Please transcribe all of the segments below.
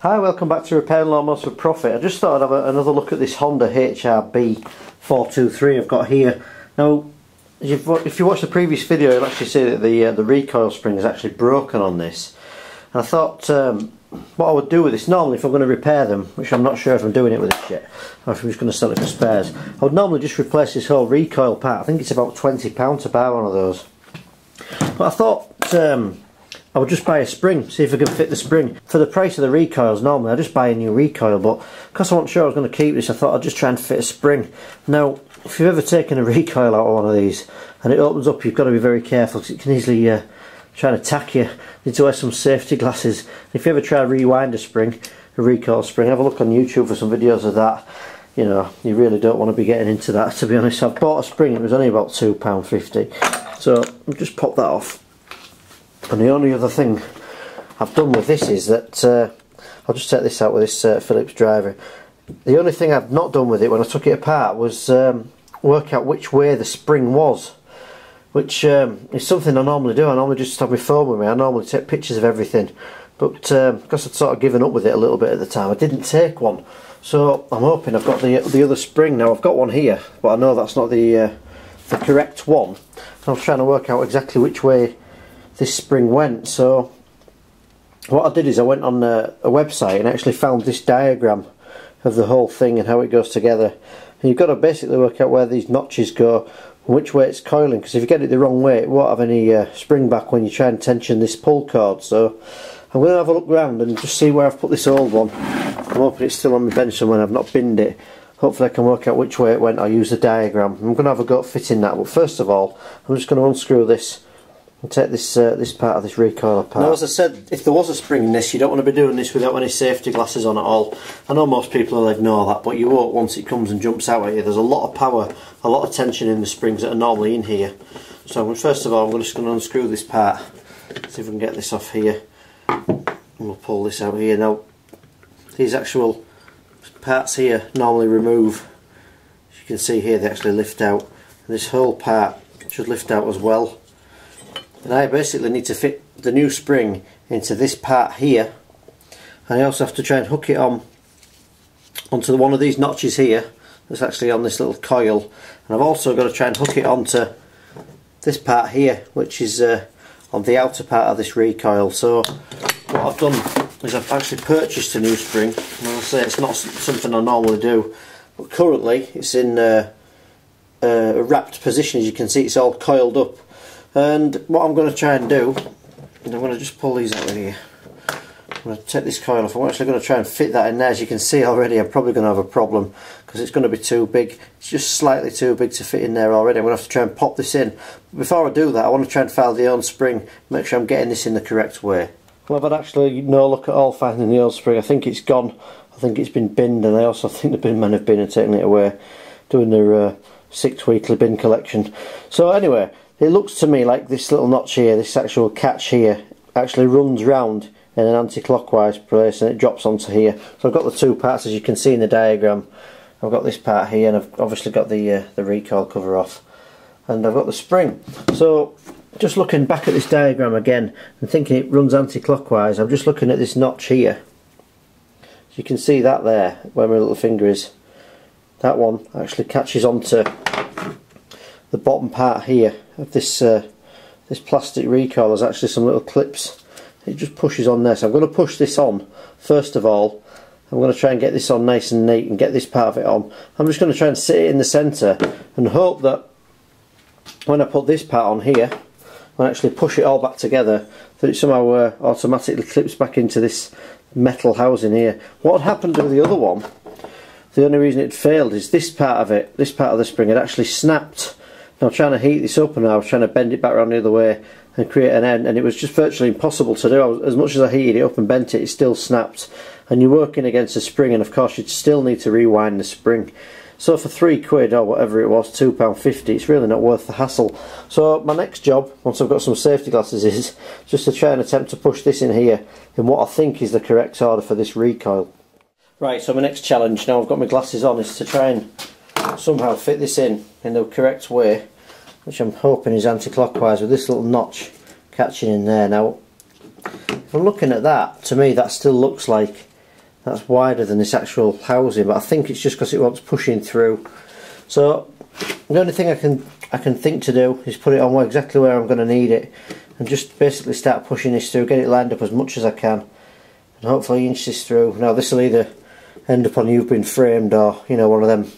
Hi, welcome back to Repair and Lawnmowers for Profit. I just thought I'd have another look at this Honda HRB 423 I've got here. Now, if you watch the previous video, you'll actually see that the recoil spring is actually broken on this. And I thought what I would do with this, normally if I'm going to repair them, which I'm not sure if I'm doing it with this yet, or if I'm just going to sell it for spares, I would normally just replace this whole recoil part. I think it's about £20 to buy one of those. But I thought I would just buy a spring, see if I can fit the spring. For the price of the recoils, normally I just buy a new recoil, but because I wasn't sure I was going to keep this, I thought I'd just try and fit a spring. Now, if you've ever taken a recoil out of one of these and it opens up, you've got to be very careful because it can easily try and attack you. You need to wear some safety glasses. If you ever try to rewind a spring, a recoil spring, have a look on YouTube for some videos of that. You know, you really don't want to be getting into that, to be honest. I bought a spring, it was only about £2.50, so I'll just pop that off. And the only other thing I've done with this is that, I'll just take this out with this Phillips driver. The only thing I've not done with it when I took it apart was work out which way the spring was, which is something I normally do. I normally just have my phone with me, I normally take pictures of everything, but because I'd sort of given up with it a little bit at the time, I didn't take one. So I'm hoping I've got the other spring now. I've got one here, but I know that's not the correct one. I'm trying to work out exactly which way this spring went. So what I did is I went on a website and actually found this diagram of the whole thing and how it goes together, and you've got to basically work out where these notches go and which way it's coiling, because if you get it the wrong way it won't have any spring back when you try and tension this pull cord. So I'm going to have a look round and just see where I've put this old one. I'm hoping it's still on my bench somewhere and I've not binned it. Hopefully I can work out which way it went. I'll use the diagram. I'm going to have a go at fitting that, but first of all I'm just going to unscrew this and take this this part of this recoil apart. Now, as I said, if there was a spring in this, you don't want to be doing this without any safety glasses on at all. I know most people will ignore that, but you won't once it comes and jumps out at you. There's a lot of power, a lot of tension in the springs that are normally in here. So first of all I'm just going to unscrew this part, see if we can get this off here, and we'll pull this out here. Now these actual parts here normally remove, as you can see here they actually lift out, and this whole part should lift out as well. And I basically need to fit the new spring into this part here, and I also have to try and hook it on onto one of these notches here that's actually on this little coil, and I've also got to try and hook it onto this part here which is on the outer part of this recoil. So what I've done is I've actually purchased a new spring, and as I say, it's not something I normally do, but currently it's in a wrapped position. As you can see, it's all coiled up. And what I'm going to try and do is I'm going to just pull these out of here. I'm going to take this coil off. I'm actually going to try and fit that in there. As you can see already, I'm probably going to have a problem because it's going to be too big. It's just slightly too big to fit in there already. I'm going to have to try and pop this in. Before I do that, I want to try and find the old spring, make sure I'm getting this in the correct way. Well, I've had actually no look at all finding the old spring. I think it's gone. I think it's been binned, and I also think the bin men have been and taken it away, doing their 6 weekly bin collection. So anyway, it looks to me like this little notch here, this actual catch here, actually runs round in an anti-clockwise place and it drops onto here. So I've got the two parts, as you can see in the diagram. I've got this part here, and I've obviously got the recoil cover off, and I've got the spring. So just looking back at this diagram again and thinking it runs anti-clockwise, I'm just looking at this notch here. As you can see that there, where my little finger is, that one actually catches onto the bottom part here of this this plastic recoil. There's actually some little clips, it just pushes on there. So I'm going to push this on first of all. I'm going to try and get this on nice and neat and get this part of it on. I'm just going to try and sit it in the centre and hope that when I put this part on here, when I actually push it all back together, that it somehow automatically clips back into this metal housing here. What happened with the other one, the only reason it failed is this part of it, this part of the spring had actually snapped. Now, trying to heat this up, and I was trying to bend it back around the other way and create an end, and it was just virtually impossible to do. As much as I heated it up and bent it, it still snapped, and you're working against a spring, and of course you'd still need to rewind the spring. So for £3 or whatever it was, £2.50, it's really not worth the hassle. So my next job, once I've got some safety glasses, is just to try and attempt to push this in here in what I think is the correct order for this recoil. Right, so my next challenge, now I've got my glasses on, is to try and somehow fit this in the correct way, which I'm hoping is anti-clockwise, with this little notch catching in there. Now if I'm looking at that, to me that still looks like That's wider than this actual housing, but I think it's just because it wants pushing through. So the only thing I can think to do is put it on exactly where I'm going to need it, and just basically start pushing this through, get it lined up as much as I can, and hopefully inch this through. Now this will either end up on You've Been Framed, or you know, one of them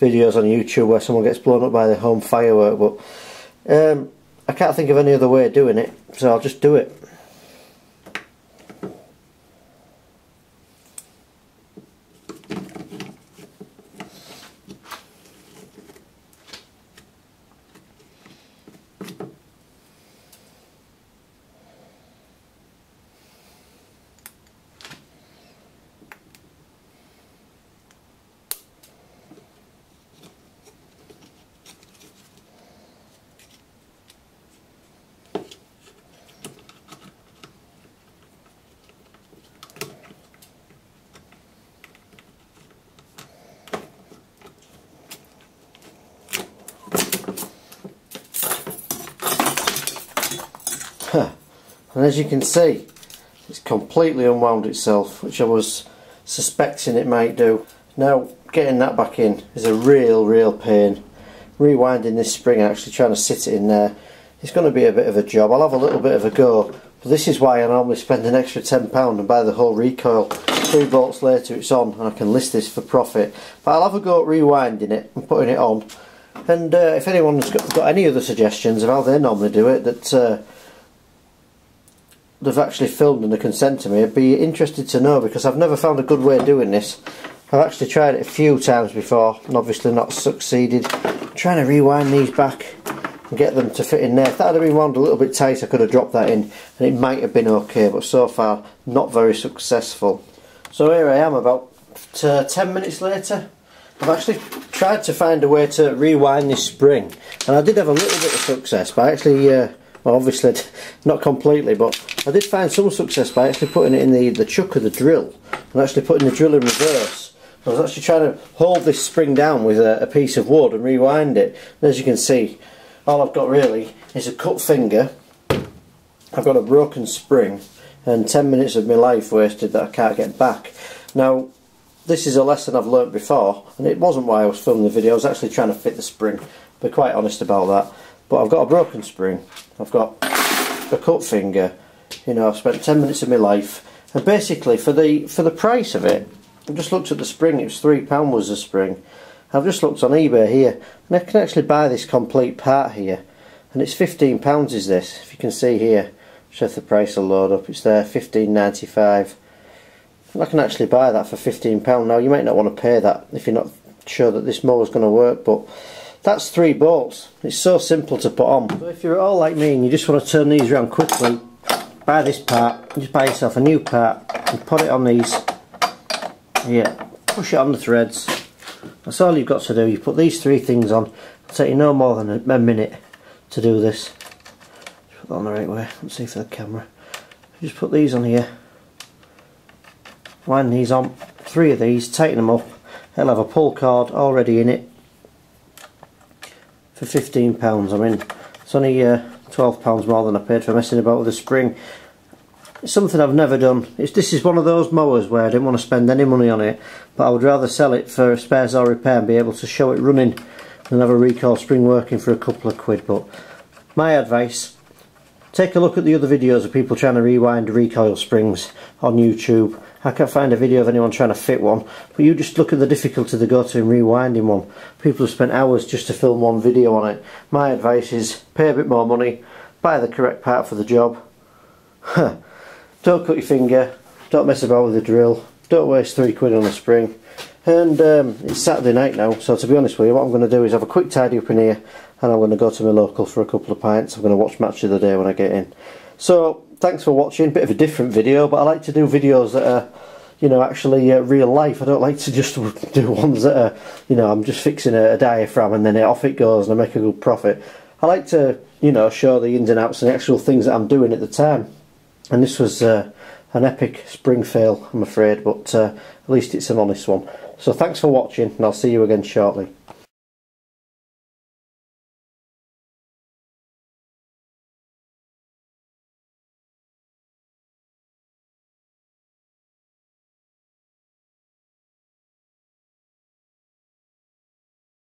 videos on YouTube where someone gets blown up by their home firework, but I can't think of any other way of doing it, so I'll just do it. And as you can see, it's completely unwound itself, which I was suspecting it might do. Now getting that back in is a real pain. Rewinding this spring and actually trying to sit it in there, it's going to be a bit of a job. I'll have a little bit of a go, but this is why I normally spend an extra £10 and buy the whole recoil. 3 bolts later it's on, and I can list this for profit. But I'll have a go at rewinding it and putting it on, and if anyone's got any other suggestions of how they normally do it that they've actually filmed and they can send to me, I'd be interested to know, because I've never found a good way of doing this. I've actually tried it a few times before and obviously not succeeded. I'm trying to rewind these back and get them to fit in there. If that had been wound a little bit tight, I could have dropped that in and it might have been okay, but so far not very successful. So here I am about 10 minutes later. I've actually tried to find a way to rewind this spring, and I did have a little bit of success by actually well, obviously not completely, but I did find some success by actually putting it in the chuck of the drill, and actually putting the drill in reverse. I was actually trying to hold this spring down with a piece of wood and rewind it, and as you can see, all I've got really is a cut finger, I've got a broken spring, and 10 minutes of my life wasted that I can't get back. Now this is a lesson I've learnt before, and it wasn't why I was filming the video. I was actually trying to fit the spring, to be quite honest about that. But I've got a broken spring, I've got a cut finger, you know, I've spent 10 minutes of my life, and basically for the price of it, I've just looked at the spring, it was £3 was the spring. I've just looked on eBay here, and I can actually buy this complete part here, and it's £15 is this, if you can see here, check the price will load up, it's there, £15.95, and I can actually buy that for £15. Now you might not want to pay that if you're not sure that this mower's going to work, but that's 3 bolts. It's so simple to put on. So if you're at all like me and you just want to turn these around quickly, buy this part, just buy yourself a new part and put it on these. Yeah, push it on the threads. That's all you've got to do. You put these 3 things on. It'll take you no more than a minute to do this. Just put that on the right way. Let's see for the camera. Just put these on here. Wind these on. 3 of these. Tighten them up. It'll have a pull cord already in it. For £15, I mean, it's only £12 more than I paid for messing about with the spring. It's something I've never done. This is one of those mowers where I didn't want to spend any money on it, but I would rather sell it for spares or repair and be able to show it running than have a recoil spring working for a couple of quid. But my advice, take a look at the other videos of people trying to rewind recoil springs on YouTube. I can't find a video of anyone trying to fit one, but you just look at the difficulty they go to in rewinding one. People have spent hours just to film one video on it. My advice is pay a bit more money, buy the correct part for the job. Don't cut your finger, don't mess about with the drill, don't waste £3 on a spring. And it's Saturday night now, so to be honest with you, what I'm going to do is have a quick tidy up in here, and I'm going to go to my local for a couple of pints. I'm going to watch Match of the Day when I get in. So thanks for watching, bit of a different video, but I like to do videos that are, you know, actually real life. I don't like to just do ones that are, you know, I'm just fixing a diaphragm and then off it goes and I make a good profit. I like to, you know, show the ins and outs and the actual things that I'm doing at the time. And this was an epic spring fail, I'm afraid, but at least it's an honest one. So thanks for watching, and I'll see you again shortly.